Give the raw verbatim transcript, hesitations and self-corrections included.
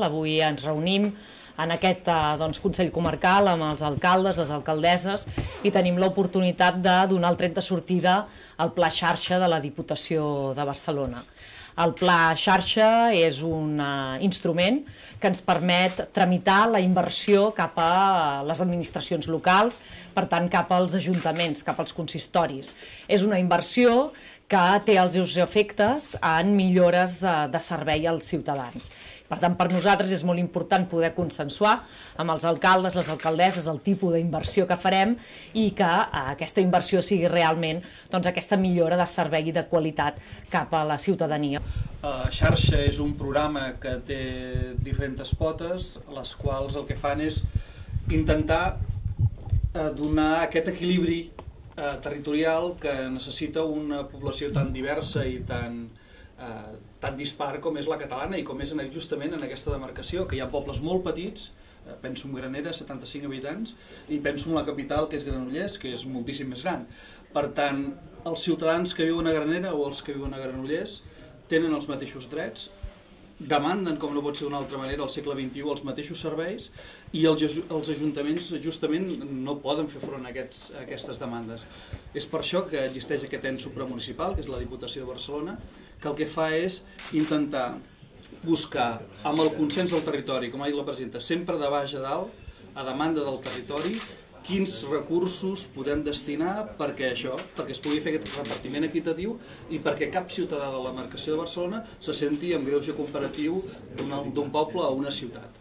Avui ens reunim en aquest doncs, Consell Comarcal amb els alcaldes, les alcaldesses, i tenim l'oportunitat de donar el tret de sortida al Pla Xarxa de la Diputació de Barcelona. El Pla Xarxa és un instrument que ens permet tramitar la inversió cap a les administracions locals, per tant cap als ajuntaments, cap als consistoris. És una inversió que té els seus efectes en millores de servei als ciutadans. Per tant, per nosaltres és molt important poder consensuar amb els alcaldes, les alcaldesses, el tipus d'inversió que farem i que aquesta inversió sigui realment doncs, aquesta millora de servei i de qualitat cap a la ciutadania. La xarxa és un programa que té diferents potes, les quals el que fan és intentar donar aquest equilibri territorial que necessita una població tan diversa i tan, eh, tan dispar com és la catalana i com és justament en aquesta demarcació, que hi ha pobles molt petits, eh, penso en Granera, setanta-cinc habitants, i penso en la capital, que és Granollers, que és moltíssim més gran. Per tant, els ciutadans que viuen a Granera o els que viuen a Granollers tenen els mateixos drets, demanden, com no pot ser d'una altra manera, al segle vint-i-u els mateixos serveis i els ajuntaments justament no poden fer front a, aquests, a aquestes demandes. És per això que existeix aquest ens supramunicipal, que és la Diputació de Barcelona, que el que fa és intentar buscar, amb el consens del territori, com ha dit la presidenta, sempre de baix a dalt, a demanda del territori, quins recursos podem destinar perquè això, perquè es pugui fer aquest repartiment equitatiu i perquè cap ciutadà de la demarcació de Barcelona se senti amb greuge comparatiu d'un poble a una ciutat.